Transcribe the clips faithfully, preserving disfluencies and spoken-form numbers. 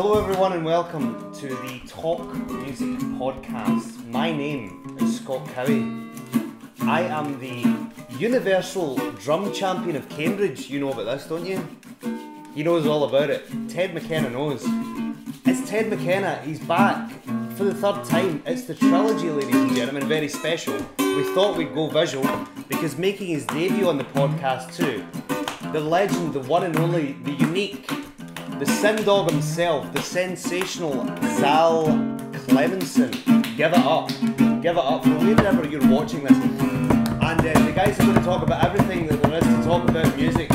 Hello everyone and welcome to the Talk Music Podcast. My name is Scott Cowie. I am the Universal Drum Champion of Cambridge. You know about this, don't you? He knows all about it. Ted McKenna knows. It's Ted McKenna, he's back for the third time. It's the trilogy, ladies and gentlemen, very special. We thought we'd go visual because making his debut on the podcast too, the legend, the one and only, the unique, the Sin Dog himself, the sensational Zal Cleminson. Give it up. Give it up for whenever you're watching this. And uh, the guys are going to talk about everything that there is to talk about music.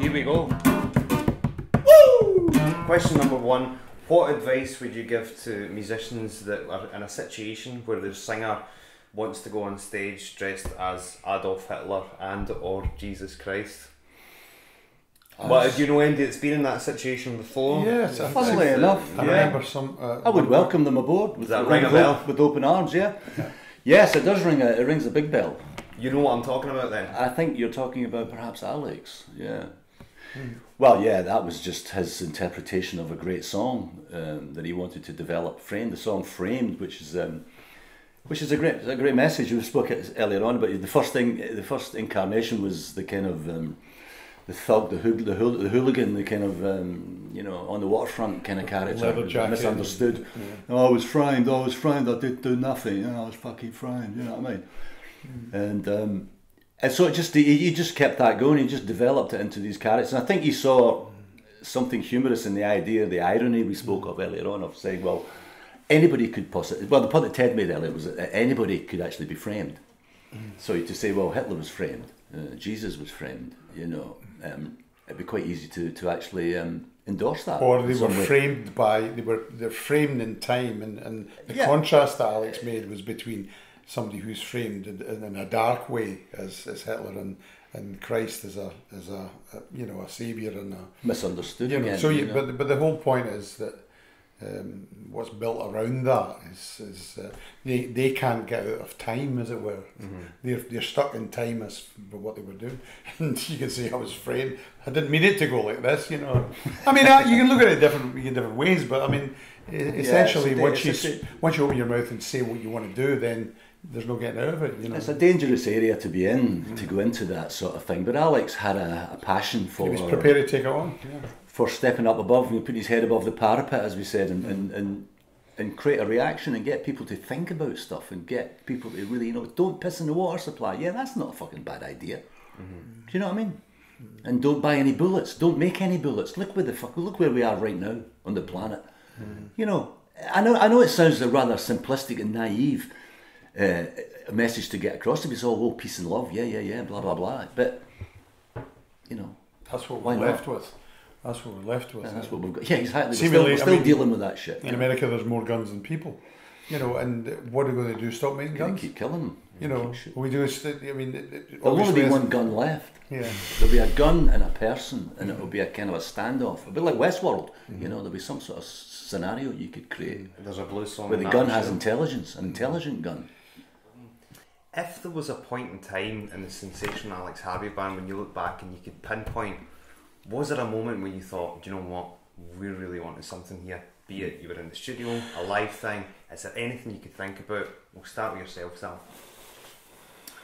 Here we go. Woo! Question number one. What advice would you give to musicians that are in a situation where their singer wants to go on stage dressed as Adolf Hitler and or Jesus Christ? But if you know anybody that's been in that situation before, yeah, it's funnily a, enough, I yeah. remember some. Uh, I would welcome them aboard. With that ring a bell? With open arms, yeah. yeah. Yes, it does ring. A, it rings a big bell. You know what I'm talking about, then? I think you're talking about perhaps Alex. Yeah. Hmm. Well, yeah, that was just his interpretation of a great song um, that he wanted to develop. Frame the song "Framed," which is um, which is a great, a great message. You spoke it earlier on, but the first thing, the first incarnation was the kind of. Um, The thug, the, hoog, the, hoog, the hooligan, the kind of, um, you know, on the waterfront kind of character, misunderstood. Yeah. Oh, I was framed, I was framed, I did do nothing, I was fucking framed, you know what I mean? Mm. And um, and so it just, he, he just kept that going, he just developed it into these characters. And I think he saw something humorous in the idea, the irony we spoke of earlier on, of saying, well, anybody could possibly, well, the point that Ted made earlier was that anybody could actually be framed. Mm. So to say, well, Hitler was framed, uh, Jesus was framed, you know, Um, it'd be quite easy to to actually um, endorse that. Or they were way. framed by they were they're framed in time, and and the yeah. contrast that Alex made was between somebody who's framed in, in a dark way as as Hitler and and Christ as a as a, a you know a saviour and a misunderstood. You know, again, so you, you know? but but the whole point is that um, what's built around that is is uh, they they can't get out of time, as it were. Mm-hmm. They're they're stuck in time as for what they were doing. And you can say I was framed. I didn't mean it to go like this, you know. I mean, I, you can look at it different in different ways, but I mean, essentially, yeah, once you once you open your mouth and say what you want to do, then there's no getting out of it. You know, it's a dangerous area to be in, mm-hmm. to go into that sort of thing. But Alex had a, a passion for. He was prepared to take it on. Yeah. For stepping up above and putting his head above the parapet, as we said, and, and, and, and create a reaction and get people to think about stuff and get people to really, you know, don't piss in the water supply. Yeah, that's not a fucking bad idea. Mm-hmm. Do you know what I mean? Mm-hmm. And don't buy any bullets. Don't make any bullets. Look where the fuck, look where we are right now on the planet. Mm-hmm. You know, I know, I know it sounds a rather simplistic and naive uh, message to get across to be all, oh, peace and love, yeah, yeah, yeah, blah, blah, blah. But, you know. That's what we're left not? with. That's what we're left with. Yeah, that's what we've got. Yeah, exactly. We're still, we're still I mean, dealing with that shit. In you know? America, there's more guns than people, you know. And what are we going to do? Stop making guns? Keep killing them. You know, we do. I mean, there'll only be one gun left. Yeah, there'll be a gun and a person, and mm-hmm. it'll be a kind of a standoff, a bit like Westworld. Mm-hmm. You know, there'll be some sort of scenario you could create. There's a blue song where the gun has intelligence, an intelligent gun. If there was a point in time in the Sensation Alex Harvey Band when you look back and you could pinpoint. Was there a moment when you thought, do you know what, we really wanted something here? Be it you were in the studio, a live thing, is there anything you could think about? We'll start with yourself, Sam.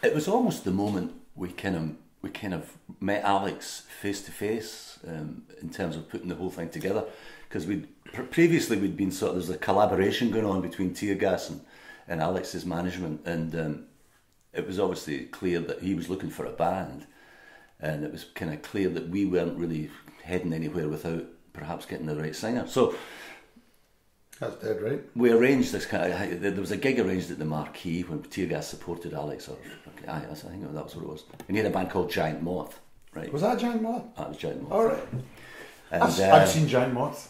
It was almost the moment we kind of, we kind of met Alex face to face um, in terms of putting the whole thing together. Because we pre previously we'd been sort of, there's a collaboration going on between Teargas and, and Alex's management. And um, it was obviously clear that he was looking for a band. And it was kind of clear that we weren't really heading anywhere without perhaps getting the right singer. So that's dead right. We arranged this kind of. There was a gig arranged at the Marquee when Teargas supported Alex. Or I, I think that was what it was. And he had a band called Giant Moth, right? Was that Giant Moth? That was Giant Moth. All right. And, I've, uh, I've seen Giant Moths.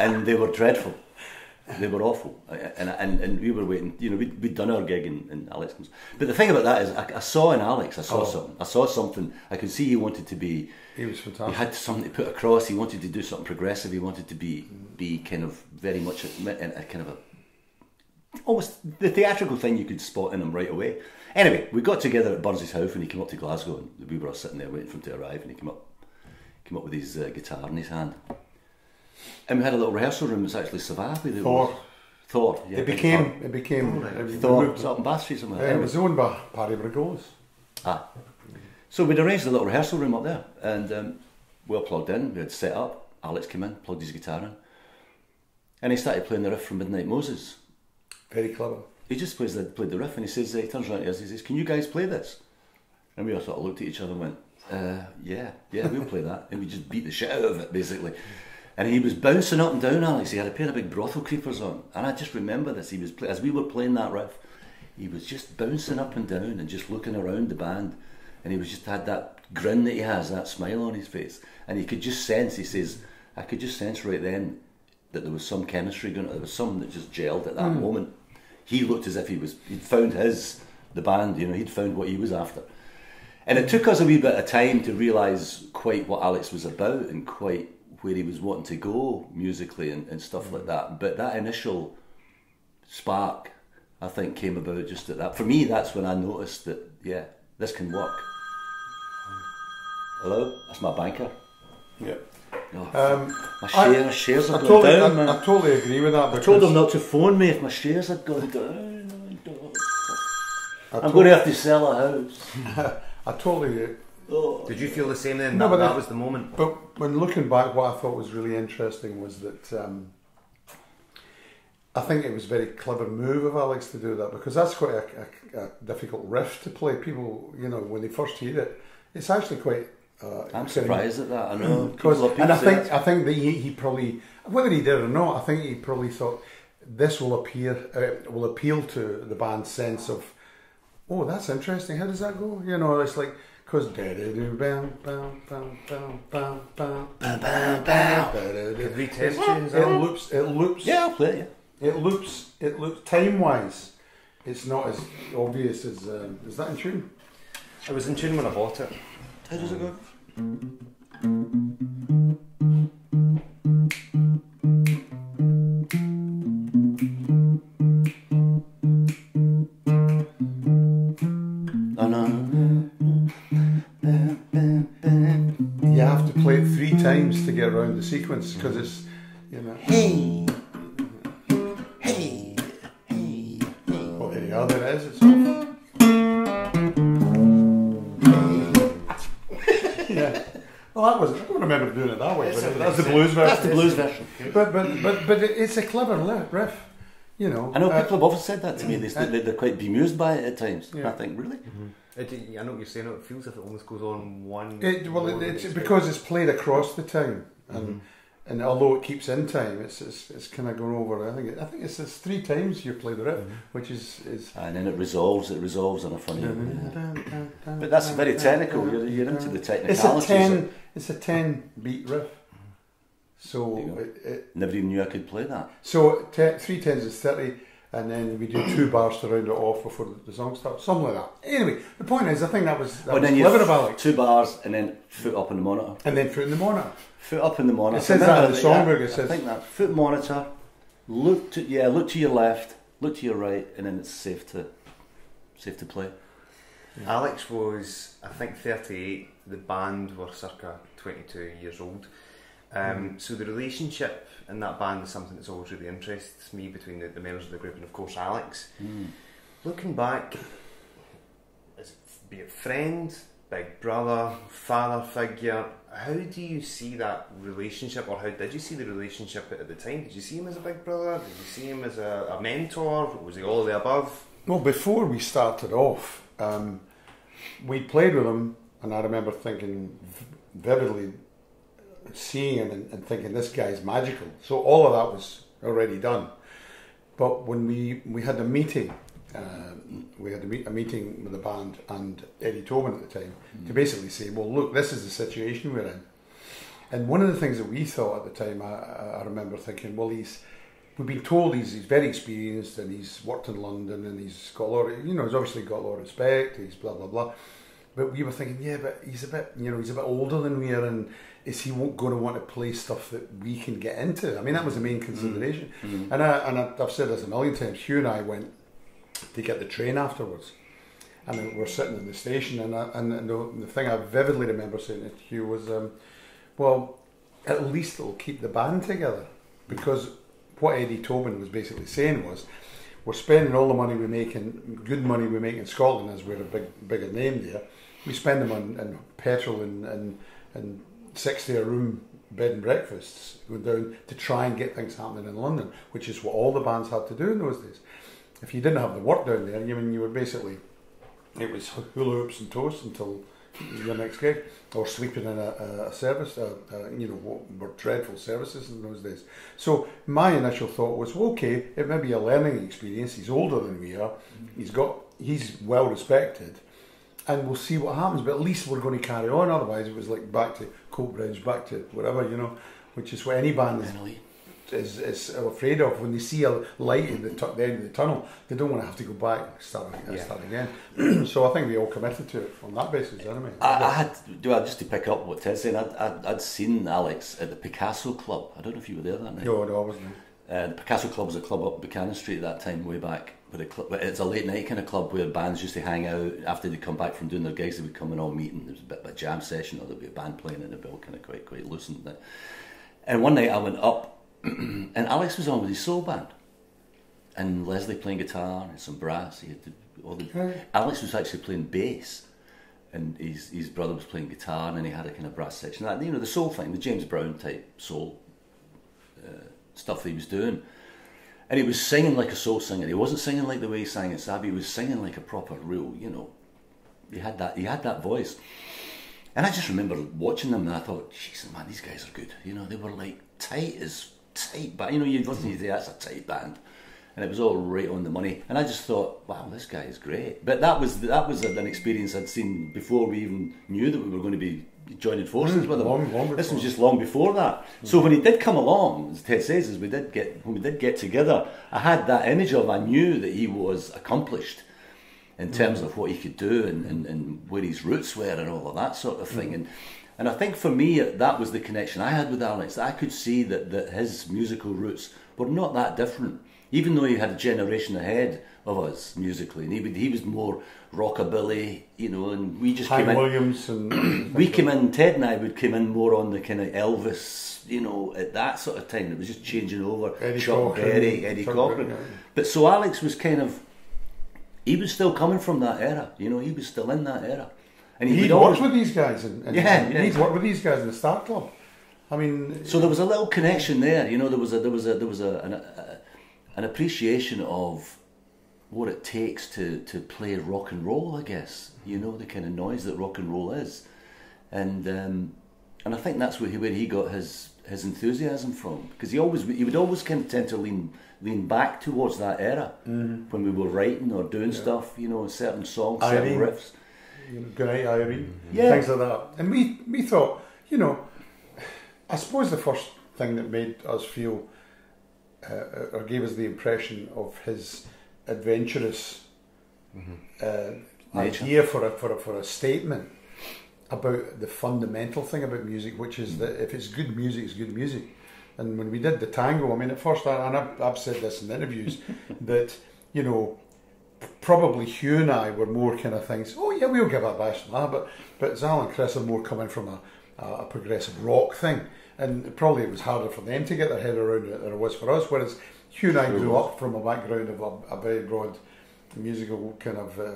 And they were dreadful. They were awful. And and and we were waiting. You know, we'd, we'd done our gig and, and Alex comes. But the thing about that is, I, I saw in Alex, I saw oh. something. I saw something. I could see he wanted to be. He was fantastic. He had something to put across. He wanted to do something progressive. He wanted to be be kind of very much a, a kind of a almost the theatrical thing you could spot in him right away. Anyway, we got together at Burns' house and he came up to Glasgow and we were all sitting there waiting for him to arrive and he came up, came up with his uh, guitar in his hand. And we had a little rehearsal room. It was actually Savarby. Thor. Was. Thor. Yeah, it became. It became. Thor. It Thor. Was up in Bath Street somewhere. It was owned by Paddy Braggs. Ah. So we'd arranged a little rehearsal room up there, and um, we were plugged in. We had set up. Alex came in, plugged his guitar in, and he started playing the riff from Midnight Moses. Very clever. He just plays the, played the riff, and he says, he turns around to us and he says, "Can you guys play this?" And we all sort of looked at each other and went, uh, yeah, yeah, we'll play that. And we just beat the shit out of it, basically. And he was bouncing up and down, Alex. He had a pair of big brothel creepers on. And I just remember this. He was As we were playing that riff, he was just bouncing up and down and just looking around the band. And he was just had that grin that he has, that smile on his face. And he could just sense, he says, I could just sense right then that there was some chemistry going on. There was something that just gelled at that mm. moment. He looked as if he was, he'd found his, the band, you know, he'd found what he was after. And it took us a wee bit of time to realise quite what Alex was about and quite where he was wanting to go musically and, and stuff like that. But that initial spark, I think, came about just at that. For me, that's when I noticed that, yeah, this can work. Hello? That's my banker. Yeah. Oh, um, my share, I, shares had I gone totally, down. I, I, I totally agree with that. I told him not to phone me if my shares had gone down. I I'm going to have to sell a house. I totally... Oh. Did you feel the same then? No, that, but that, that was the moment. But when looking back, what I thought was really interesting was that um, I think it was a very clever move of Alex to do that, because that's quite a, a, a difficult riff to play. People, you know, when they first hear it, it's actually quite... Uh, I'm surprised at that. I know. And I think I think that he, he probably, whether he did or not, I think he probably thought this will appear uh, will appeal to the band's sense of, oh, that's interesting. How does that go? You know, it's like because it loops. It loops. Yeah, I'll play it. It loops. It loops. Time wise, it's not as obvious as um, is that in tune? It was in tune when I bought it. How does it go? You have to play it three times to get around the sequence, because it's, you know. Hey, hey, hey, hey. Well, there you are, there it is. It's off. Yeah. Well, that was. I don't remember doing it that way, but it, that's the blues version. That's the blues version. But but but but it's a clever riff, you know. I know people uh, have often said that to me. They uh, they're quite bemused by it at times. Yeah. I think really. Mm-hmm. it, I know what you're saying. It feels like it almost goes on one. It, well, it, it's because it's played across the time, and mm-hmm. and although it keeps in time, it's it's, it's kind of going over. I think it, I think it's, it's three times you play the riff, mm-hmm. which is is. And then it resolves. It resolves in a funny. Yeah. But that's very technical. You're, you're into the technicalities. It's a ten. It's a ten beat riff. So it, it, never even knew I could play that. So te three tens is thirty, and then we do two bars to round it off before the song starts. Something like that. Anyway, the point is, I think that was. That well, was then clever about it. Two bars, and then foot up in the monitor. And then foot in the monitor. Foot up in the monitor. It says that in the songbook. It says. I think that foot monitor. Look to yeah. Look to your left. Look to your right, and then it's safe to safe to play. Alex was, I think, thirty-eight. The band were circa twenty-two years old. Um, mm. So the relationship in that band is something that's always really interests me between the, the members of the group and, of course, Alex. Mm. Looking back, as be it friend, big brother, father figure, how do you see that relationship, or how did you see the relationship at the time? Did you see him as a big brother? Did you see him as a, a mentor? Was he all the above? Well, before we started off, Um, we played with him, and I remember thinking vividly, seeing him and, and thinking, this guy's magical. So all of that was already done. But when we, we had a meeting, uh, we had a, meet, a meeting with the band and Eddie Tobin at the time, mm. to basically say, well, look, this is the situation we're in. And one of the things that we thought at the time, I, I remember thinking, well, he's... We've been told he's, he's very experienced and he's worked in London and he's got a lot of, you know, he's obviously got a lot of respect, he's blah, blah, blah. But we were thinking, yeah, but he's a bit, you know, he's a bit older than we are, and is he going to want to play stuff that we can get into? I mean, that was the main consideration. Mm-hmm. And, I, and I've said this a million times, Hugh and I went to get the train afterwards. And we're sitting in the station, and, I, and the, the thing I vividly remember saying to Hugh was, um, well, at least it'll keep the band together. Because what Eddie Tobin was basically saying was, we're spending all the money we make, and good money we make in Scotland, as we're a big, bigger name there. We spend them on, on petrol and, and, and sixty a room bed and breakfasts, go down to try and get things happening in London, which is what all the bands had to do in those days. If you didn't have the work down there, I mean, you were basically, it was hula hoops and toast until your next gig, or sleeping in a, a service, a, a, you know, what were dreadful services in those days. So my initial thought was, well, okay, it may be a learning experience, he's older than we are, he's got, he's well respected, and we'll see what happens, but at least we're going to carry on. Otherwise it was like back to Coatbridge, back to whatever, you know, which is what any band is, is, is afraid of. When they see a light at the, the end of the tunnel, they don't want to have to go back and start, yeah. start again. So I think we all committed to it on that basis, didn't we? I, I had, do I, just to pick up what Ted's saying, I'd, I'd, I'd seen Alex at the Picasso Club. I don't know if you were there that night. No, no, I wasn't. Uh, the Picasso Club was a club up Buchanan Street at that time, way back. But it's a late night kind of club where bands used to hang out. After they'd come back from doing their gigs, they would come and all meet, and there was a bit of a jam session, or there'd be a band playing in the bill, kind of quite, quite loosened. And one night I went up, and Alex was on with his soul band, and Leslie playing guitar and some brass. He had to, all the, right. Alex was actually playing bass, and his, his brother was playing guitar, and then he had a kind of brass section. That, you know, the soul thing, the James Brown type soul uh, stuff that he was doing. And he was singing like a soul singer. He wasn't singing like the way he sang at Savarby. He was singing like a proper real, you know. He had that. He had that voice. And I just remember watching them, and I thought, Jesus, man, these guys are good. You know, they were like tight as tight, but you know, you'd listen to that's a tight band, and it was all right on the money. And I just thought, wow, this guy is great. But that was that was an experience I'd seen before we even knew that we were going to be joining forces mm, with him. Long, this was just long before that. Mm. So when he did come along, as Ted says, as we did get when we did get together, I had that image of, I knew that he was accomplished in terms mm. of what he could do, and, and, and where his roots were and all of that sort of thing. Mm. And and I think for me that was the connection I had with Alex. I could see that, that his musical roots were not that different, even though he had a generation ahead of us musically, and he would, he was more rockabilly, you know, and we just Ty came in. Williams and we came in. Ted and I would come in more on the kind of Elvis, you know, at that sort of time. It was just changing over. Eddie Chuck Berry, Eddie Cochran. Yeah. But so Alex was kind of, he was still coming from that era, you know. He was still in that era, and he he'd worked with these guys, and, and yeah, yeah, he'd worked with these guys in the Star Club. I mean, so there was a little connection there, you know. There was a there was a there was a an, a, an appreciation of what it takes to, to play rock and roll, I guess. You know, the kind of noise that rock and roll is. And um, and I think that's where he, where he got his, his enthusiasm from. Because he always he would always kind of tend to lean lean back towards that era mm. when we were writing or doing yeah. stuff, you know, certain songs, Irene, certain riffs. You know, Good Night Irene, mm-hmm. yeah. things like that. And we, we thought, you know, I suppose the first thing that made us feel, uh, or gave us the impression of his adventurous uh, idea for a, for, a, for a statement about the fundamental thing about music, which is that if it's good music, it's good music. And when we did the tango, I mean, at first, I, and I've, I've said this in interviews, that, you know, probably Hugh and I were more kind of things, oh yeah, we'll give that a bash and that, but, but Zal and Chris are more coming from a, a progressive rock thing. And probably it was harder for them to get their head around it than it was for us, whereas Hugh and I grew up from a background of a, a very broad musical kind of uh,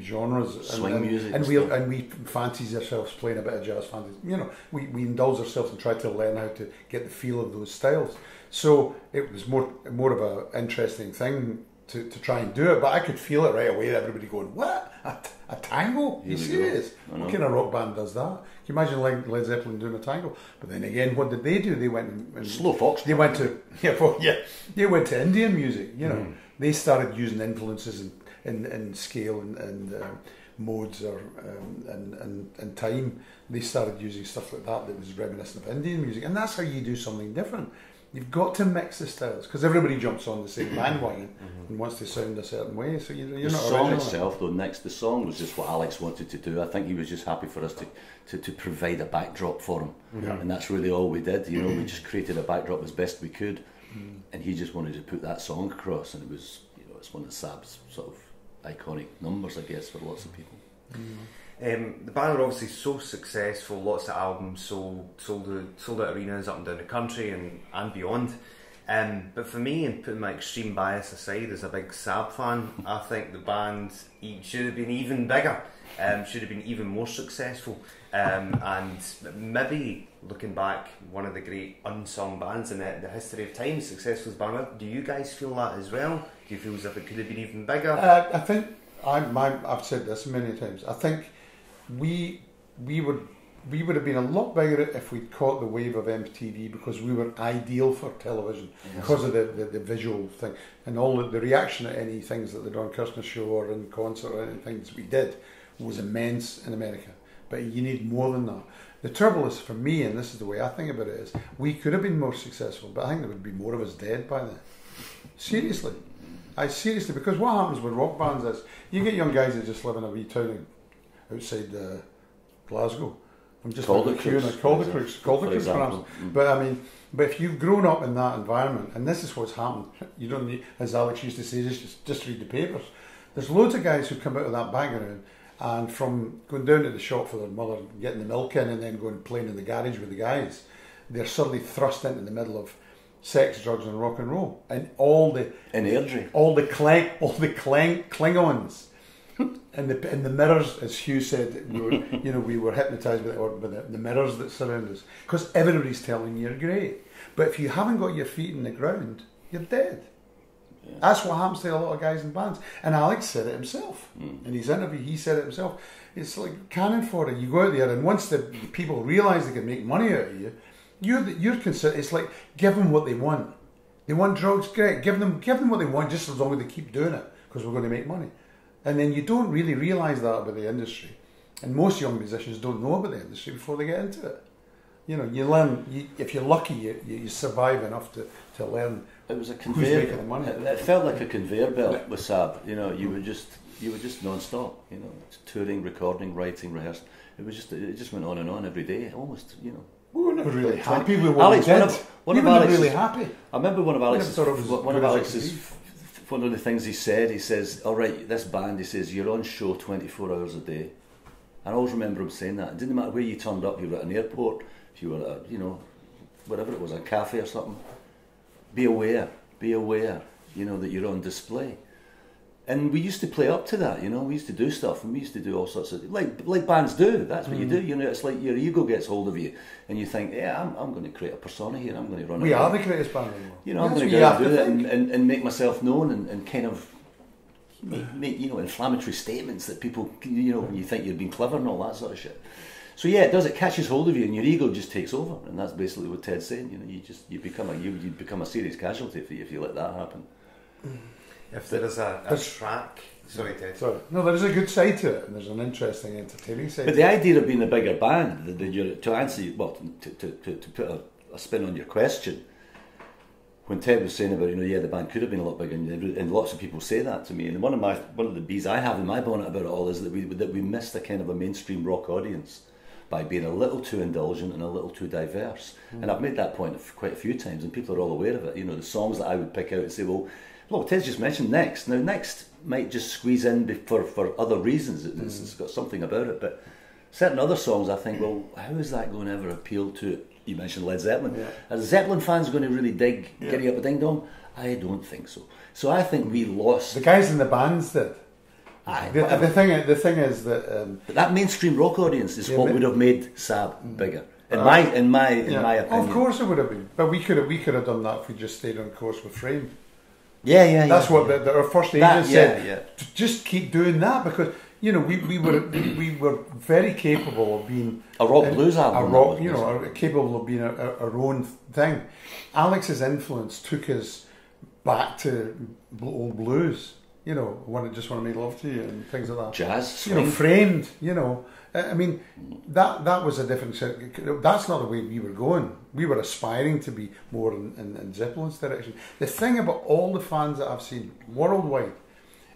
genres, swing and, music, and we stuff. and we fancies ourselves playing a bit of jazz. Fancies, you know, we, we indulge ourselves and try to learn how to get the feel of those styles. So it was more more of an interesting thing to, to try and do it. But I could feel it right away. Everybody going, what a, a tango? Here you serious? What kind of rock band does that? Can you imagine Led Zeppelin doing a tango? But then again, what did they do? They went and, and slow fox. They went to yeah, well, yeah, they went to Indian music. You know, mm. they started using influences and in, in, in scale and, and um, modes or um, and, and and time. They started using stuff like that that was reminiscent of Indian music, and that's how you do something different. You've got to mix the styles because everybody jumps on the same bandwagon mm-hmm. and wants to sound a certain way. So you, you're the not song itself, though. Next, the song was just what Alex wanted to do. I think he was just happy for us to to, to provide a backdrop for him, yeah. and that's really all we did. You know, we just created a backdrop as best we could, mm. and he just wanted to put that song across. And it was, you know, it's one of Sab's sort of iconic numbers, I guess, for lots of people. Mm. Um, the band were obviously so successful, lots of albums sold, sold, sold out arenas up and down the country and, and beyond. Um, but for me, and putting my extreme bias aside as a big Sab fan, I think the band should have been even bigger, um, should have been even more successful. Um, and maybe, looking back, one of the great unsung bands in the, the history of time, successful as band. Do you guys feel that as well? Do you feel as if it could have been even bigger? Uh, I think, I, my, I've said this many times, I think we we would we would have been a lot bigger if we'd caught the wave of M T V, because we were ideal for television, yes, because of the, the, the visual thing and all the, the reaction at any things that the Don Kirshner show or in concert or anything that we did was immense in America. But you need more than that. The trouble is, for me, and this is the way I think about it, is we could have been more successful, but I think there would be more of us dead by then. Seriously. I seriously, because what happens with rock bands is you get young guys that just live in a wee town outside uh, Glasgow. I'm just Caldercrooks, Caldercrooks, Caldercrooks, perhaps. But I mean, but if you've grown up in that environment, and this is what's happened, you don't need, as Alex used to say, just just read the papers. There's loads of guys who come out of that background, and from going down to the shop for their mother, getting the milk in, and then going playing in the garage with the guys, they're suddenly thrust into the middle of sex, drugs, and rock and roll, and all the and Airdrie, all the clang, all the clang, Klingons. And the and the mirrors, as Hugh said, we were, you know, we were hypnotised by, the, by the, the mirrors that surround us, because everybody's telling you you're great, but if you haven't got your feet in the ground, you're dead. Yeah. That's what happens to a lot of guys in bands. And Alex said it himself mm. in his interview. He said it himself. It's like cannon fodder. You go out there, and once the people realise they can make money out of you, you're you're considered. It's like give them what they want. They want drugs, great. Give them give them what they want, just as long as they keep doing it, because we're going to make money. And then you don't really realise that about the industry. And most young musicians don't know about the industry before they get into it. You know, you learn, you, if you're lucky, you, you survive enough to, to learn it was a conveyor, who's making the money. It, it felt like a conveyor belt with Sab. You know, you were just, you were just non-stop, you know, touring, recording, writing, rehearsing. It was just, it just went on and on every day, almost, you know. We were never really happy with what we did. We were never really happy. I remember one of Alex's, one of Alex's, one of the things he said, he says, all right, this band, he says, you're on show twenty-four hours a day. I always remember him saying that. It didn't matter where you turned up, you were at an airport, if you were at, a, you know, whatever it was, a cafe or something. Be aware, be aware, you know, that you're on display. And we used to play up to that, you know, we used to do stuff, and we used to do all sorts of, like like bands do, that's what mm. you do, you know, it's like your ego gets hold of you, and you think, yeah, I'm, I'm going to create a persona here, I'm going to run We around. Are the greatest band in the world. You know, that's I'm going to go and do that and, and, and make myself known and, and kind of make, make, you know, inflammatory statements that people, you know, when you think you've been clever and all that sort of shit. So yeah, it does, it catches hold of you, and your ego just takes over, and that's basically what Ted's saying, you know, you just, you become a, you, you become a serious casualty if you, if you let that happen. Mm. If there is a, a track, sorry Ted. Sorry. No, there is a good side to it, and there's an interesting, entertaining side. But the idea of being a bigger band, the, the, to answer, well, to, to, to, to put a, a spin on your question, when Ted was saying about, you know, yeah, the band could have been a lot bigger, and, and lots of people say that to me, and one of my, one of the bees I have in my bonnet about it all is that we that we missed a kind of a mainstream rock audience by being a little too indulgent and a little too diverse, mm. and I've made that point quite a few times, and people are all aware of it. You know, the songs that I would pick out and say, well. Look, Ted's just mentioned Next. Now, Next might just squeeze in for, for other reasons. It's, mm. it's got something about it. But certain other songs, I think, well, how is that going to ever appeal to... You mentioned Led Zeppelin. Yeah. Are Zeppelin fans going to really dig yeah. Giddy Up a Ding Dong? I don't think so. So I think we lost... The guys in the bands did. Aye, the, the, thing, the thing is that... Um, that mainstream rock audience is yeah, what would have made Sab mm. bigger. In uh, my in my, yeah. in my opinion. Of course it would have been. But we could have, we could have done that if we just stayed on course with Frame. Yeah, yeah, That's yeah, what yeah. The, the, our first agent that, said. Yeah, yeah. Just keep doing that, because you know we, we were we, we were very capable of being a rock in, blues album. A rock, you know, a, capable of being a, a, our own thing. Alex's influence took us back to old blues. You know, want to just want to make love to you and things like that. Jazz, you know, Framed. You know, I mean, that that was a different. That's not the way we were going. We were aspiring to be more in, in, in Zeppelin's direction. The thing about all the fans that I've seen worldwide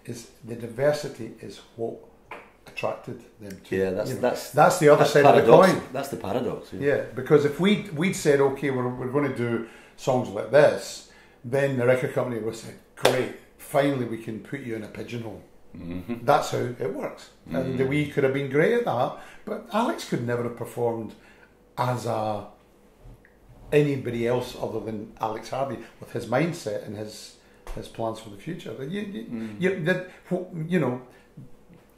is the diversity is what attracted them to. Yeah, that's you know, that's that's the other that's side paradox. Of the coin. That's the paradox. Yeah, yeah, because if we we'd said okay, we're we're going to do songs like this, then the record company would say, great. Finally, we can put you in a pigeonhole. Mm-hmm. That's how it works. Mm-hmm. And the wee could have been great at that, but Alex could never have performed as a anybody else other than Alex Harvey with his mindset and his his plans for the future. You, you, mm-hmm. you, that, you know,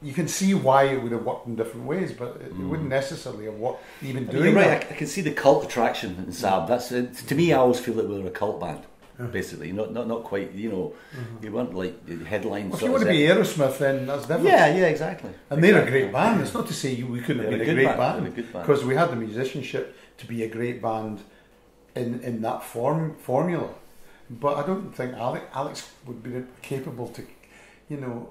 you can see why it would have worked in different ways, but it mm. wouldn't necessarily have worked even doing You're right, that. I, I can see the cult attraction in Sab. That's uh, to me, I always feel that we were a cult band, yeah. basically. Not, not, not quite, you know, mm-hmm. you weren't like headlines. Well, if you want to be Aerosmith, then that's different. Yeah, yeah, exactly. And exactly. they're a great band. Yeah. It's not to say you, we couldn't they're have been a, a great band, because we had the musicianship to be a great band in, in that form formula. But I don't think Alex, Alex would be capable to, you know,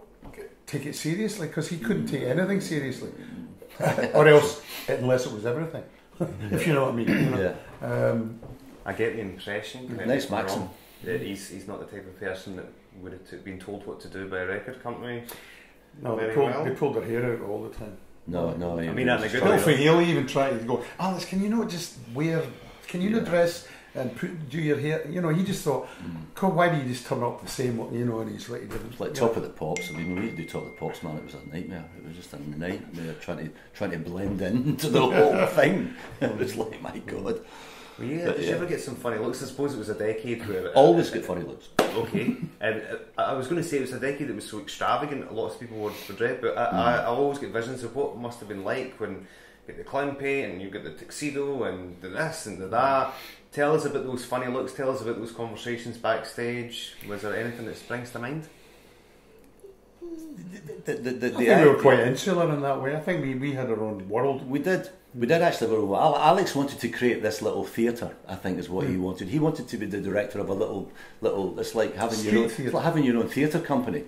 take it seriously, because he couldn't take anything seriously, or else, unless it was everything. If you know what I mean. You know? Yeah. Um, I get the impression. Nice Maxim. That he's he's not the type of person that would have been told what to do by a record company. No, they pulled, well. they pulled their hair out all the time. No, no. I mean, that's a good. Bill Healy even tried to go, Alex, can you not just wear? Can you yeah. not dress? And put, do your hair, you know, he just thought, mm. why do you just turn up the same, you know, and he's like, he didn't. It's like Top know. of the Pops. I mean, when we used to do Top of the Pops, man, it was a nightmare. It was just a nightmare trying to trying to blend into the whole thing. It was like, my God. Well, yeah, but, did yeah. you ever get some funny looks? I suppose it was a decade where... It, Always uh, get funny looks. Okay. And uh, I was going to say it was a decade that was so extravagant, a lot of people were dread, but I, mm. I, I always get visions of what it must have been like when... Get the clown paint, and you get the tuxedo, and the this and the that. Tell us about those funny looks. Tell us about those conversations backstage. Was there anything that springs to mind? The, the, the, the, I think the, we were quite insular in that way. I think we, we had our own world. We did. We did actually have our own. Alex wanted to create this little theatre. I think is what mm. he wanted. He wanted to be the director of a little little. It's like having Street your own theater. Like having your own theatre company.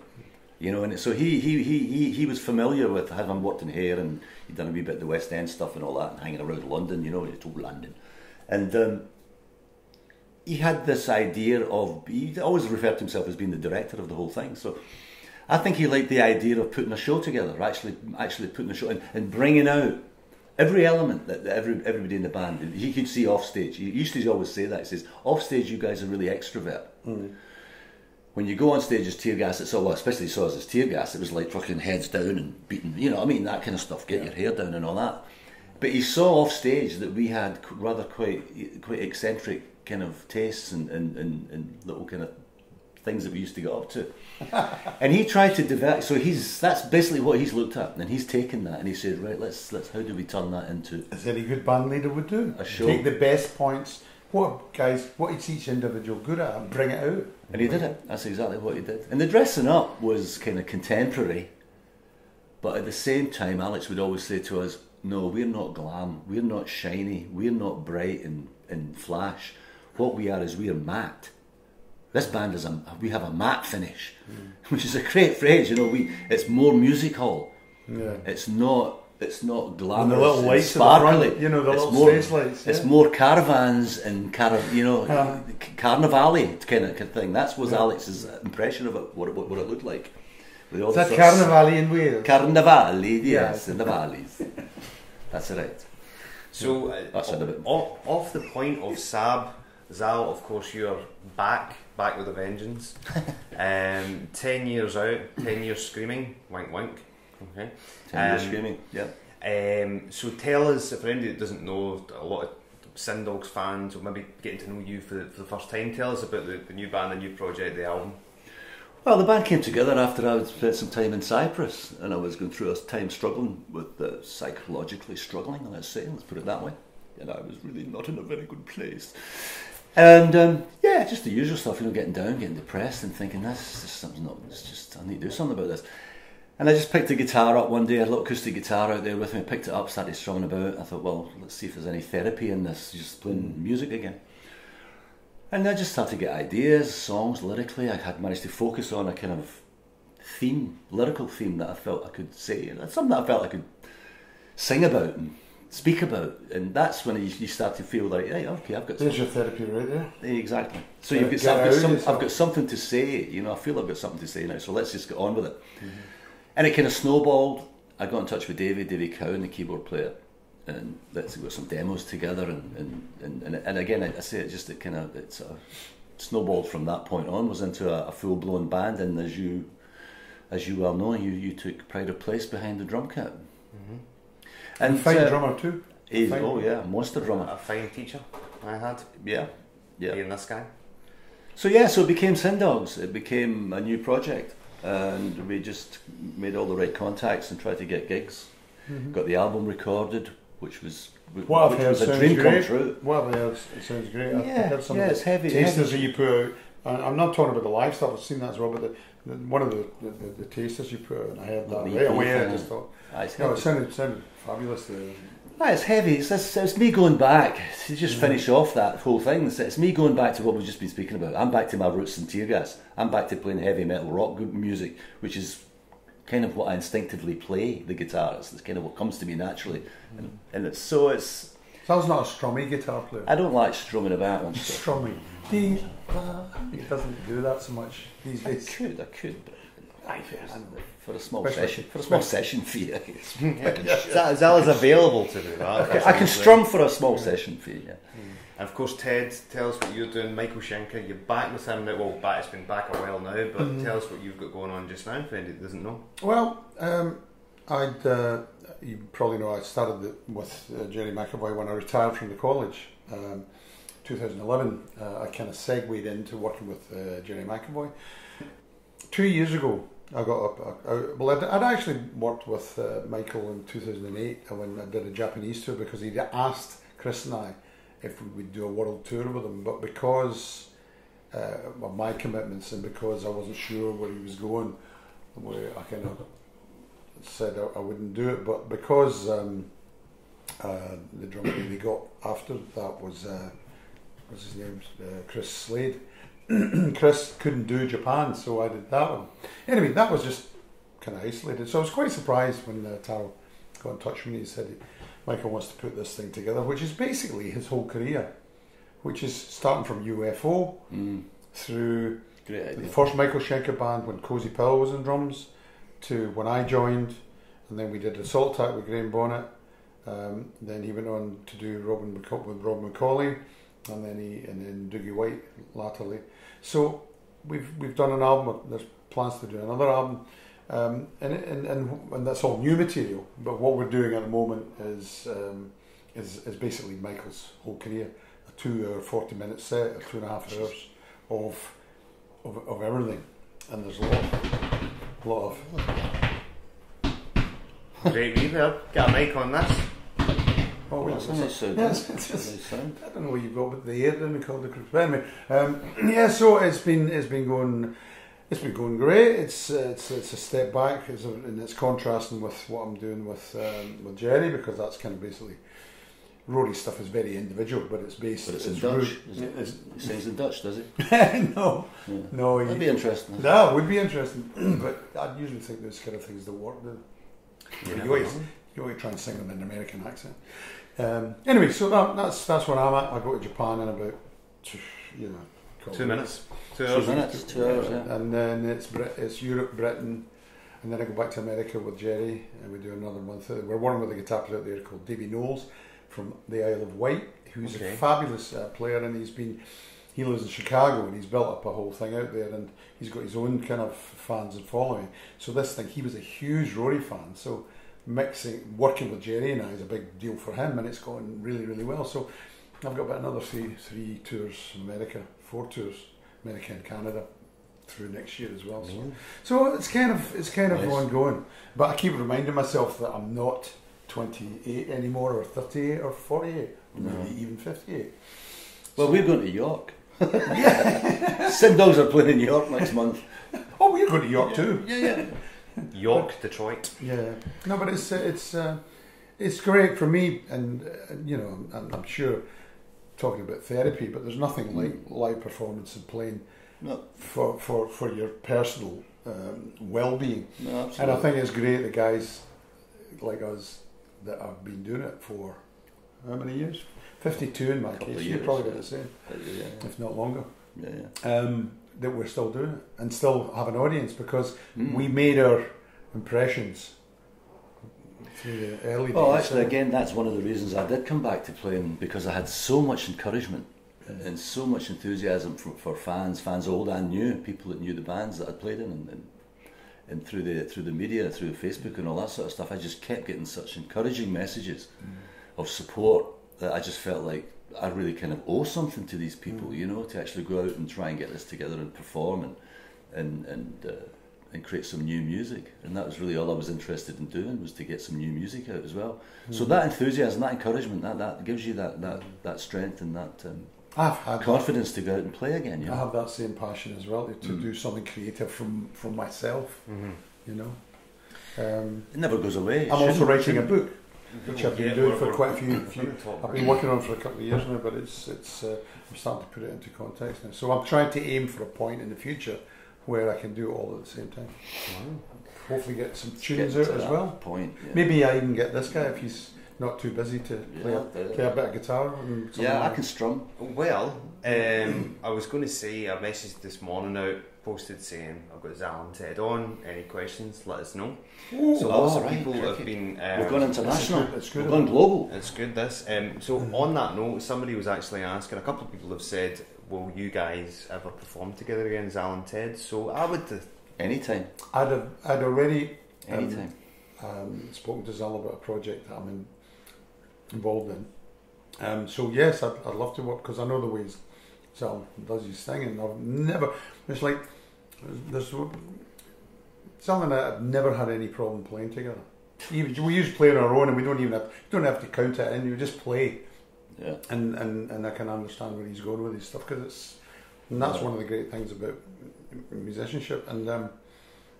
You know, and so he he he he he was familiar with having worked in here, and he'd done a wee bit of the West End stuff and all that, and hanging around London. You know, he told London, and um, he had this idea of he always referred to himself as being the director of the whole thing. So I think he liked the idea of putting a show together, actually actually putting a show and, and bringing out every element that every everybody in the band he could see off stage. He used to always say that. He says, "Off stage, you guys are really extrovert." Mm. When you go on stage as Teargas, it's all, well, especially saw us as Teargas, it was like fucking heads down and beating, you know what I mean, that kind of stuff, get yeah. your hair down and all that. But he saw off stage that we had rather quite quite eccentric kind of tastes and, and, and, and little kind of things that we used to get up to. And he tried to develop, so he's, that's basically what he's looked at, and he's taken that and he said, right, let's, let's how do we turn that into... As any good band leader would do, a show. Take the best points... What guys? What is each individual good at? And bring it out. And he did it. That's exactly what he did. And the dressing up was kind of contemporary, but at the same time, Alex would always say to us, "No, we're not glam. We're not shiny. We're not bright and and flash. What we are is we're matte. This band is a we have a matte finish, mm. which is a great phrase. You know, we it's more musical. Yeah. It's not." It's not glamorous and, the little lights and sparkly. Front, you know, the it's little more, space lights. Yeah. It's more caravans and, carav you know, uh, carnivale kind of thing. That was yeah. Alex's impression of it, what it, what it looked like. Is that carnivale in Wales? Carnivale, yes, yeah. in the valleys. That's right. So, uh, That's uh, bit. Off, off the point of Sab, Zal, of course, you're back, back with a vengeance. um, ten years out, ten years screaming, wink, wink. Okay. Um, screaming. Yeah. Um, so tell us, for anybody that doesn't know, a lot of Sin Dogs fans, or maybe getting to know you for the, for the first time, tell us about the, the new band, the new project, the album. Well, the band came together after I had spent some time in Cyprus, and I was going through a time struggling with uh, psychologically struggling, let's say, let's put it that way. And I was really not in a very good place. And um, yeah, just the usual stuff, you know, getting down, getting depressed, and thinking that's just something's not. It's just I need to do something about this. And I just picked a guitar up one day, I had a little acoustic guitar out there with me, I picked it up, started strumming about, I thought, well, let's see if there's any therapy in this, just playing music again. And I just started to get ideas, songs, lyrically, I had managed to focus on a kind of theme, lyrical theme that I felt I could say, and something that I felt I could sing about and speak about, and that's when you, you start to feel like, hey, okay, I've got There's something. your therapy right there. Yeah, exactly. So you've got, so I've, got some, I've got something to say, you know, I feel I've got something to say now, so let's just get on with it. Mm-hmm. And it kind of snowballed. I got in touch with Davey, Davey Cowan, the keyboard player, and let's got some demos together. And and, and, and again, I, I say it just it kind of it sort of snowballed from that point on. Was into a, a full blown band, and as you as you well know, you, you took pride of place behind the drum kit. Mm-hmm. And a fine uh, drummer too. He's, fine, oh yeah, monster drummer. A fine teacher I had. Yeah, yeah. Being this guy. So yeah, so it became Sin Dogs. It became a new project, and we just made all the right contacts and tried to get gigs. Mm-hmm. Got the album recorded, which was what which was a dream great. come true. What I've heard, it sounds great. Yeah, I've some yeah, it's heavy. Tasters heavy. that you put out. I'm not talking about the live stuff. I've seen that as well, but the, the, one of the, the, the, the tasters you put out, and I heard that right away. I just thought, ah, no, it sounded, sounded fabulous. The, Ah, it's heavy. It's, it's, it's me going back to just finish off that whole thing. It's, it's me going back to what we've just been speaking about. I'm back to my roots in Teargas. I'm back to playing heavy metal rock music, which is kind of what I instinctively play. The guitar, it's, it's kind of what comes to me naturally, mm. and, and it's so it's. Sounds not a strummy guitar player. I don't like strumming about on stuff. Strumming. He doesn't do that so much these days. I could, I could, but I for a small Especially session, for a small session fee, I guess. Yeah, Zal is available to do that. Okay, I can strum for a small yeah. session fee. Yeah. Mm. And of course, Ted, tell us what you're doing. Michael Schenker, you're back with him now. Well, back, it's been back a while now, but mm. tell us what you've got going on just now for anybody that doesn't know. Well, um, I'd uh, you probably know I started the, with uh, Gerry McAvoy when I retired from the college, um, two thousand eleven. Uh, I kind of segued into working with uh, Gerry McAvoy. Two years ago, I got up. I, I, well, I'd, I'd actually worked with uh, Michael in two thousand eight when I did a Japanese tour because he'd asked Chris and I if we would do a world tour with him, but because uh, of my commitments and because I wasn't sure where he was going, I kind of said I, I wouldn't do it. But because um, uh, the drummer we got after that was uh, what's his name, uh, Chris Slade. Chris couldn't do Japan, so I did that one. Anyway, that was just kind of isolated. So I was quite surprised when uh, Taro got in touch with me and said, Michael wants to put this thing together, which is basically his whole career, which is starting from U F O mm. through the first Michael Schenker band when Cozy Powell was in drums, to when I joined, and then we did Assault Tack with Graham Bonnet. Um, then he went on to do Robin McC with Rob McCauley. And then he and then Doogie White latterly. So we've we've done an album. There's plans to do another album, um, and, and and and that's all new material. But what we're doing at the moment is um, is is basically Michael's whole career, a two-hour, forty-minute set, or two and a half hours of of of everything. And there's a lot, a lot of great reverb. Got a mic on this. Oh, well, that's nice sound. Yes, it's just, I don't know what you've got with the air then we called the group. Anyway, um, yeah, so it's been it's been going it's been going great. It's uh, it's it's a step back, it's a, and it's contrasting with what I'm doing with um, with Gerry because that's kind of basically roadie stuff is very individual, but it's based. But it's, it's in Dutch. Isn't it? It's, it sounds in Dutch, does it? no, yeah. no. That'd you, be interesting. That no, would be interesting, but I usually think those kind of things that work. Yeah, you always you always try and sing them in an American accent. Um, anyway, so that, that's that's where I'm at. I go to Japan in about you know two minutes, two hours, two minutes, two hours, yeah. And then it's Brit it's Europe, Britain, and then I go back to America with Gerry, and we do another month. We're working with a guitar player out there called Davey Knowles from the Isle of Wight, who's okay. a fabulous uh, player, and he's been he lives in Chicago, and he's built up a whole thing out there, and he's got his own kind of fans and following. So this thing, he was a huge Rory fan, so. Mixing, working with Gerry now is a big deal for him, and it's going really, really well. So I've got about another three, three tours in America, four tours, America and Canada, through next year as well. So, mm-hmm. so it's kind of it's kind nice. of ongoing. But I keep reminding myself that I'm not twenty-eight anymore, or thirty-eight, or forty-eight, no. maybe even fifty-eight. Well, so, we're going to York. yeah, Sin Dogs are playing in York next month. Oh, we're going to York yeah. too. Yeah, yeah. York, Detroit. Yeah, no, but it's it's uh, it's great for me, and uh, you know, I'm, I'm sure talking about therapy, but there's nothing like live performance and playing no. for for for your personal um, well-being. No, absolutely. And I think it's great the guys like us that have been doing it for how many years? fifty-two in my case. Years, You're probably yeah. about the same, yeah, yeah. if not longer. Yeah. yeah. Um, that we're still doing it and still have an audience because mm. we made our impressions through the early days. Oh, actually, again, that's one of the reasons I did come back to playing because I had so much encouragement mm. and so much enthusiasm for, for fans, fans old and new, people that knew the bands that I played in. And, and and through the through the media, through Facebook and all that sort of stuff, I just kept getting such encouraging messages mm. of support that I just felt like I really kind of owe something to these people, mm. you know, to actually go out and try and get this together and perform and and and uh, and create some new music. And that was really all I was interested in doing, was to get some new music out as well. Mm. So that enthusiasm, that encouragement, that that gives you that that that strength and that. Um, I've had confidence that. to go out and play again. You know? I have that same passion as well, to mm. do something creative from from myself. Mm-hmm. You know, um, it never goes away. I'm also writing a book, which I've been doing for quite a few. few I've been working on for a couple of years now, but it's it's. Uh, I'm starting to put it into context now. So I'm trying to aim for a point in the future where I can do it all at the same time. Wow. Hopefully, get some tunes get out as well. Point. Yeah. Maybe I even get this guy if he's not too busy to play, yeah, play a bit of guitar. And yeah, like. I can strum. Well, um, I was going to say, I messaged this morning out, posted saying, I've got Zal and Ted on, any questions, let us know. Ooh, so lots of right, people cricket. have been... Um, We've gone international, it's good. We've gone global. It's good, this. Um, so on that note, somebody was actually asking, a couple of people have said, will you guys ever perform together again, Zal and Ted? So I would... Uh, Anytime. I'd have, I'd already... Um, Anytime. Um, spoken to Zal about a project that I'm in. involved in. Um, so yes, I'd, I'd love to work, because I know the ways Zal does his thing, and I've never, it's like, there's Zal and I have never had any problem playing together. Even, we used to play on our own, and we don't even have, don't have to count it in, you just play. Yeah. And, and, and I can understand where he's going with his stuff, because it's, and that's yeah. one of the great things about musicianship, and um,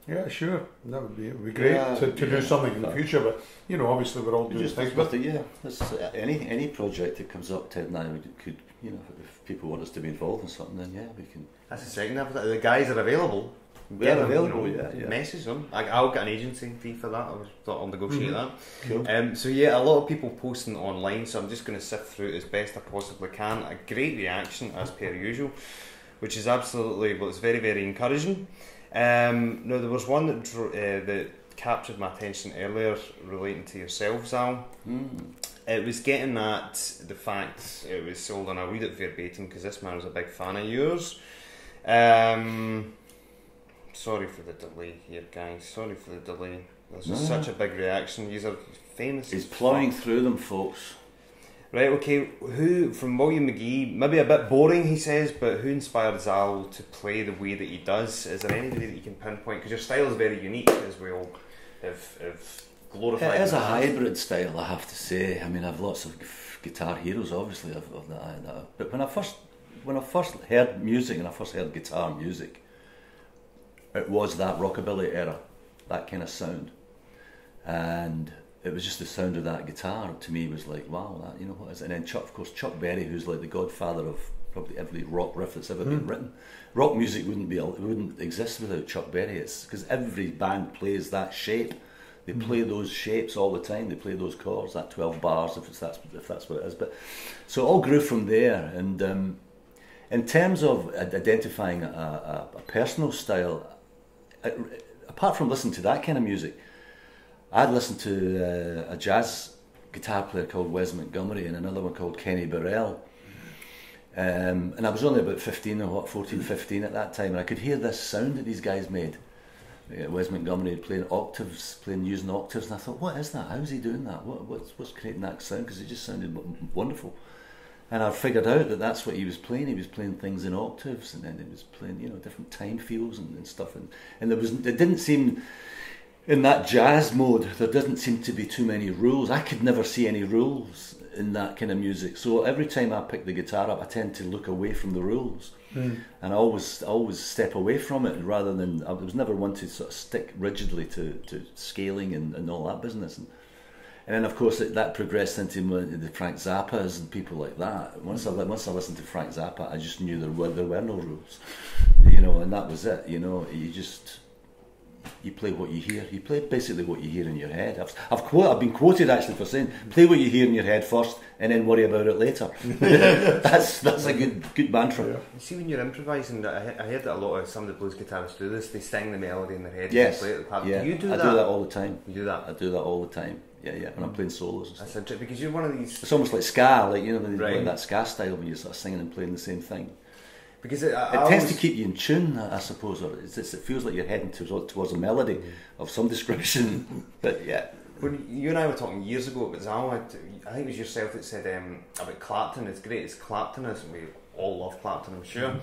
yeah, sure. That would be, it would be great yeah, to, to yeah, do something in the future, but you know, obviously we're all doing just things. But it, yeah, that's, uh, any any project that comes up, Ted and I would, could, you know, if people want us to be involved in something, then yeah, we can. That's the second episode. The guys are available. They're yeah, available. You know, yeah, yeah. Message them. Like, I'll get an agency fee for that. I was thought I'll negotiate mm -hmm. that. Cool. Um, so yeah, a lot of people posting online. So I'm just going to sift through it as best I possibly can. A great reaction as per usual, which is absolutely, well, it's very very encouraging. Um, no, there was one that, drew, uh, that captured my attention earlier relating to yourself, Zal. Mm. It was getting at the fact it was sold, and I'll read it verbatim because this man was a big fan of yours. Um, sorry for the delay here, guys. Sorry for the delay. There's no. such a big reaction. These are famous. He's ploughing through them, folks. Right, okay, who, from William McGee, maybe a bit boring, he says, but who inspired Zal to play the way that he does? Is there anybody that you can pinpoint? Because your style is very unique, as we all have, have glorified. It is a hybrid style, I have to say. I mean, I've lots of guitar heroes, obviously, of, of that. But when I first, when I first heard music, and I first heard guitar music, it was that rockabilly era, that kind of sound. And... it was just the sound of that guitar to me was like, wow, that, you know what is it? And then Chuck, of course, Chuck Berry, who's like the godfather of probably every rock riff that's ever mm. been written. Rock music wouldn't be, it wouldn't exist without Chuck Berry. It's because every band plays that shape. They mm. play those shapes all the time. They play those chords, that twelve bars, if it's that's if that's what it is. But so it all grew from there. And um, in terms of identifying a, a, a personal style, I, apart from listening to that kind of music, I'd listened to uh, a jazz guitar player called Wes Montgomery and another one called Kenny Burrell. Um, and I was only about fifteen or what, fourteen, fifteen at that time, and I could hear this sound that these guys made. Uh, Wes Montgomery playing octaves, playing using octaves, and I thought, what is that? How is he doing that? What, what's, what's creating that sound? Because it just sounded wonderful. And I figured out that that's what he was playing. He was playing things in octaves, and then he was playing, you know, different time feels and, and stuff. And, and there was, it didn't seem... in that jazz mode, there doesn't seem to be too many rules. I could never see any rules in that kind of music. So every time I pick the guitar up, I tend to look away from the rules. Mm. And I always, always step away from it rather than... I was never one to sort of stick rigidly to, to scaling and, and all that business. And, and then, of course, it, that progressed into the Frank Zappas and people like that. Once I, once I listened to Frank Zappa, I just knew there were, there were no rules. You know, and that was it, you know. You just... you play what you hear. You play basically what you hear in your head. I've, I've, quote, I've been quoted actually for saying, play what you hear in your head first and then worry about it later. that's that's a good good mantra. Yeah. You see, when you're improvising, I heard that a lot of some of the blues guitarists do this. They sing the melody in their head. Yes. Play it. Yeah. Do you do that? I do that all the time. You do that? I do that all the time. Yeah, yeah, when I'm playing solos and stuff. That's interesting, because you're one of these... It's almost like ska, like, you know, when right. that ska style when you're sort of singing and playing the same thing. Because it, I, it I tends always... to keep you in tune, I suppose, or it's, it feels like you're heading towards, towards a melody of some description. But yeah, when you and I were talking years ago, but Zal, I think it was yourself that said um, about Clapton. It's great, it's Clapton, and we all love Clapton, I'm sure. Mm.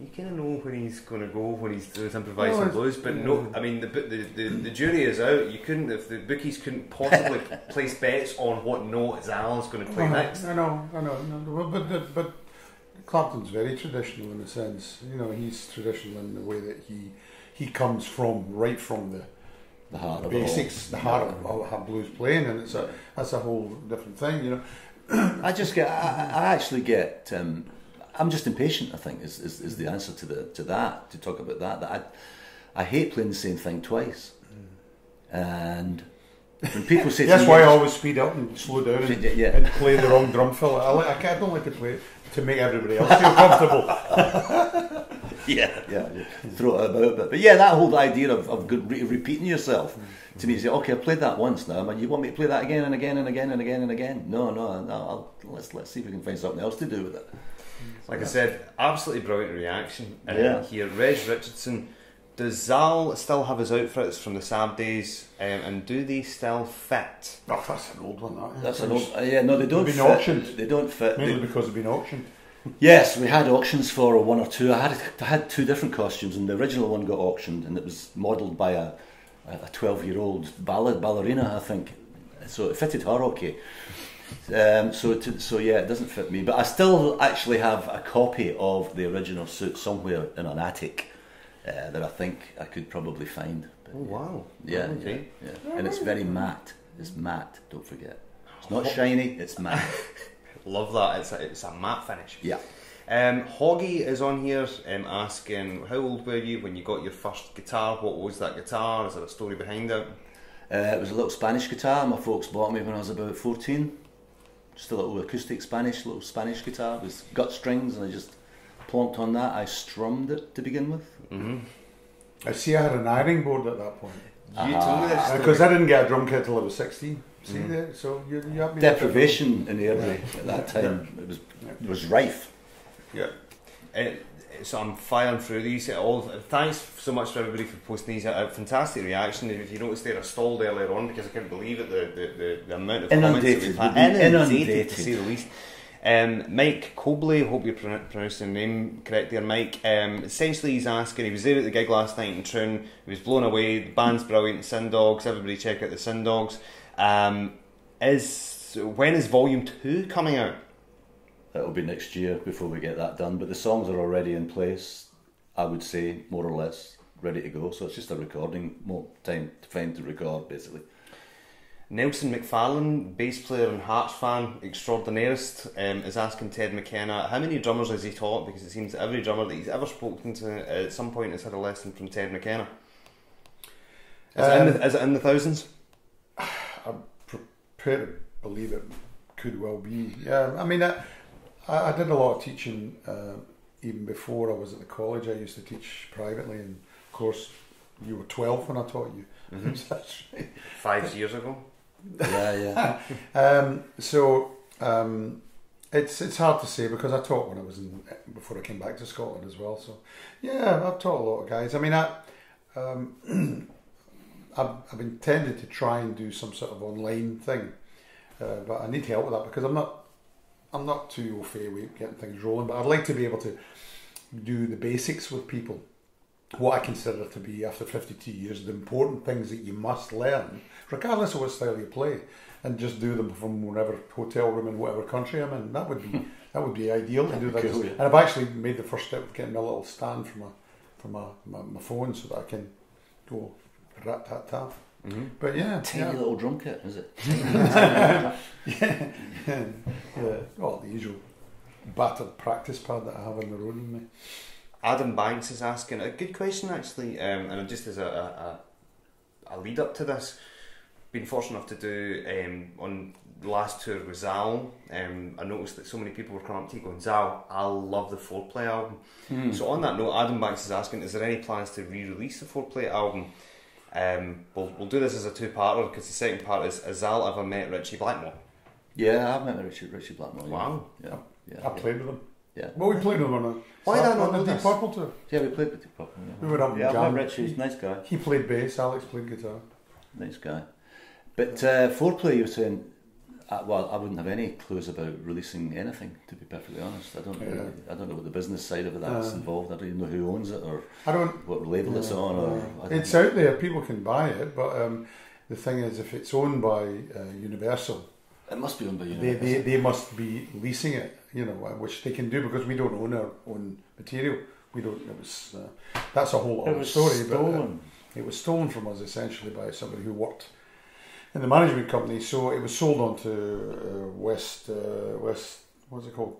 You kind of know when he's going to go when he's doing improvising no, blues, but yeah. no, I mean the, the the the jury is out. You couldn't, if the bookies couldn't possibly place bets on what note Zal's going to play no, next. I know, I know, no, but but. but Clapton's very traditional in a sense, you know. He's traditional in the way that he he comes from, right from the, the, heart the basics, the heart of all how blues playing, and it's a that's a whole different thing, you know. I just get, I, I actually get, um, I'm just impatient. I think is, is is the answer to the to that to talk about that. That I I hate playing the same thing twice, and. When people say that's why I always speed up and slow down and, yeah. and play the wrong drum fill. I, like, I, can't, I don't like to play it to make everybody else feel comfortable. yeah, yeah, yeah, throw it about a bit. But yeah, that whole idea of, of good re repeating yourself mm-hmm. to me, you say, okay, I played that once now, man. You want me to play that again and again and again and again and again? No, no, no. I'll, let's let's see if we can find something else to do with it. Like yeah. I said, absolutely brilliant reaction. And yeah. here, Reg Richardson. Does Zal still have his outfits from the Sab days, um, and do they still fit? Oh, that's an old one. That that's an old. Uh, yeah, no, they don't. They've been fit. auctioned. They don't fit. Mainly they, because they've been auctioned. Yes, we had auctions for one or two. I had I had two different costumes, and the original one got auctioned, and it was modelled by a a twelve-year-old ballad ballerina, I think. So it fitted her okay. Um, so to, so yeah, it doesn't fit me, but I still actually have a copy of the original suit somewhere in an attic. Uh, that I think I could probably find. But, oh wow! Yeah, oh, okay. yeah, yeah, and it's very matte. It's matte. Don't forget, it's not shiny. It's matte. Love that. It's a, it's a matte finish. Yeah. Um, Hoggy is on here um, asking, how old were you when you got your first guitar? What was that guitar? Is there a story behind it? Uh, it was a little Spanish guitar. My folks bought me when I was about fourteen. Just a little acoustic Spanish, little Spanish guitar. It was gut strings, and I just. Plonked on that, I strummed it to begin with. Mm-hmm. I see I had an ironing board at that point. You uh, told me that because I didn't get a drum kit till I was sixteen. See mm-hmm. there, so you, you had me deprivation in the early yeah. at that time. Yeah. It was it was rife. Yeah. It, so I'm firing through these. All thanks so much for everybody for posting these. A fantastic reaction. If you noticed there, I stalled earlier on because I couldn't believe it. The the, the, the amount of inundated. comments that we've had. Inundated, inundated to say the least. Um, Mike Cobley, hope you're pron pronouncing the name correct there, Mike. Um, essentially, he's asking, he was there at the gig last night in Troon, he was blown away, the band's brilliant, Sin Dogs, everybody check out the Sin Dogs. Um, is, when is Volume two coming out? It'll be next year before we get that done, but the songs are already in place, I would say, more or less, ready to go, so it's just a recording, more time to find to record, basically. Nelson McFarlane, bass player and Hearts fan extraordinairist, um, is asking Ted McKenna, how many drummers has he taught? Because it seems that every drummer that he's ever spoken to at some point has had a lesson from Ted McKenna. Is, um, it, in the, is it in the thousands? I'm prepared to believe it could well be. Yeah, I mean, I, I did a lot of teaching uh, even before I was at the college. I used to teach privately, and of course, you were twelve when I taught you. Mm-hmm. So that's right. Five years ago? yeah, yeah. um, so um, it's it's hard to say because I taught when I was in before I came back to Scotland as well. So yeah, I've taught a lot of guys. I mean, I um, I've, I've intended to try and do some sort of online thing, uh, but I need help with that because I'm not I'm not too au fait with getting things rolling. But I'd like to be able to do the basics with people. What I consider to be, after fifty-two years, the important things that you must learn, regardless of what style you play, and just do them from whatever hotel room in whatever country I'm in. That would be that would be ideal to do that. Cool. And I've actually made the first step of getting a little stand for my for my, my, my phone so that I can go rat tat tat. Mm-hmm. But yeah, tiny yeah. little drum kit, is it? yeah. yeah, yeah. Well, the usual battered practice pad that I have on the road with me. Adam Banks is asking a good question actually, um, and just as a, a, a lead up to this, been fortunate enough to do um, on the last tour with Zal, um, I noticed that so many people were coming up to you going, Zal, I love the four play album. Mm. So on that note, Adam Banks is asking, is there any plans to re-release the four play album? Um, we'll, we'll do this as a two-parter because the second part is, has Zal ever met Richie Blackmore? Yeah, I've met Richie, Richie Blackmore. Wow. Yeah, yeah. I played with him. Yeah. Well, we played with him on it. I don't know. Deep Purple too. Yeah, we played with Deep Purple. Yeah. We were up. Yeah, I met Richie. He's a nice guy. He played bass. Alex played guitar. Nice guy. But uh, four play, you were saying. Uh, well, I wouldn't have any clues about releasing anything, to be perfectly honest. I don't. Yeah. Really, I don't know what the business side of that's uh, involved. I don't even know who owns it or I don't, what label yeah, it's on. Or uh, it's know. out there. People can buy it, but um, the thing is, if it's owned by uh, Universal, it must be owned by Universal. They, they they must be leasing it, you know, which they can do because we don't own our own material. We don't. It was uh, that's a whole other story. Stolen. But um, it was stolen from us essentially by somebody who worked in the management company, so it was sold on to uh, West, uh, West, what's it called?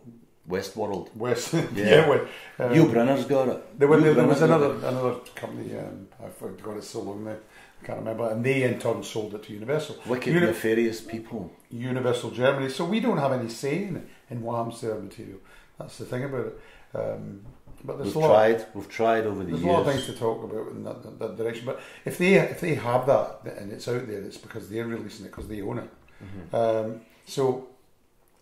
Westworld. West, yeah. yeah well, um, Hugh Brenner's got it. There, there, there was another another company, um, I forgot it's still on there, I can't remember, and they in turn sold it to Universal. Wicked, Uni nefarious people. Universal Germany, so we don't have any say in, in what happens to their material. That's the thing about it. Um, But there's we've a lot tried. Of, we've tried over the there's years. There's a lot of things to talk about in that, that, that direction. But if they if they have that and it's out there, it's because they're releasing it because they own it. Mm-hmm. um, so,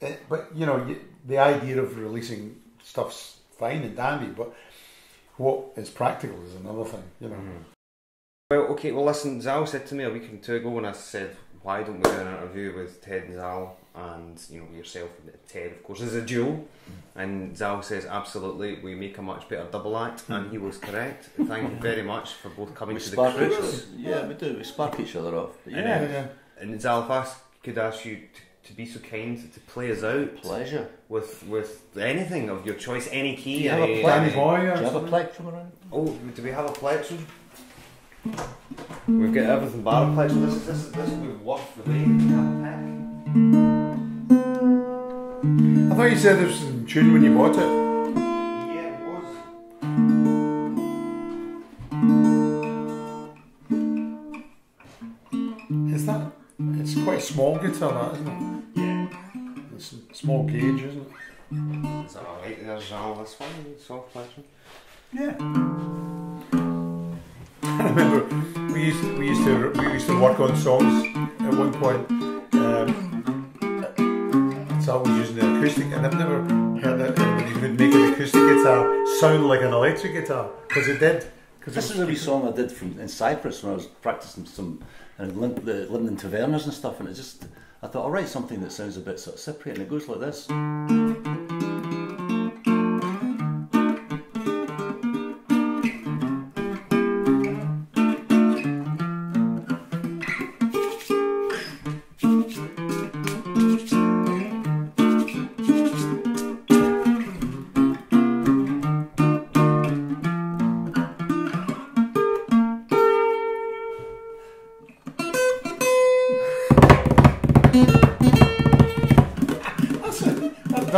it, but you know, you, the idea of releasing stuff's fine and dandy, but what is practical is another thing. You know. Mm-hmm. Well, okay. Well, listen. Zal said to me a week and two ago, and I said, "Why don't we do an interview with Ted and Zal?" And you know yourself and Ted, of course, is a duo, and Zal says absolutely we make a much better double act, and he was correct. Thank you very much for both coming we to the cruise. Yeah, we do. We spark each other off. But, yeah, know. yeah. And Zal, if I could ask you to, to be so kind to play us out, pleasure with with anything of your choice, any key. Do you have a pledge? Do you have a pledge around? Oh, do we have a pledge? We've got everything but a pledge. This this this we've worked the way. I thought you said it was in tune when you bought it. Yeah, it was. Is that? It's quite a small guitar, isn't it? Yeah. It's a small gauge, isn't it? Is that alright? There's all this one, soft flashing. Yeah. I remember we used to, we used to we used to work on songs at one point. I was using an acoustic, and I've never heard that anybody would make an acoustic guitar sound like an electric guitar, because it did. Cause this it is a wee song I did from in Cyprus when I was practicing some and living in tavernas and stuff, and it just I thought I'll write something that sounds a bit sort of Cypriot, and it goes like this.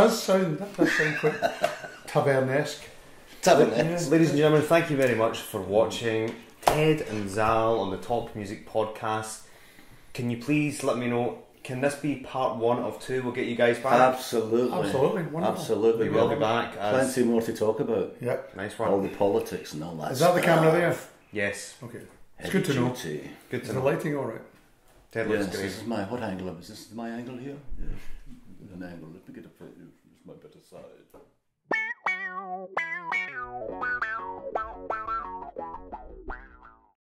Sound, that does sound quite tavernesque. Tavernesque. Yeah. Ladies and gentlemen, thank you very much for watching Ted and Zal on the Talk Music Podcast. Can you please let me know, can this be part one of two? We'll get you guys back. Absolutely. Absolutely. Wonderful. Absolutely. We will be back. Plenty more to talk about. Yep. Nice one. All the politics and all that. Is that the camera there? Yes. Okay. It's good to know. Good to know. Is the lighting alright? Ted looks great. This is my, what angle is this? Is this my angle here? Yeah. An angle. Let me get a photo. My better side.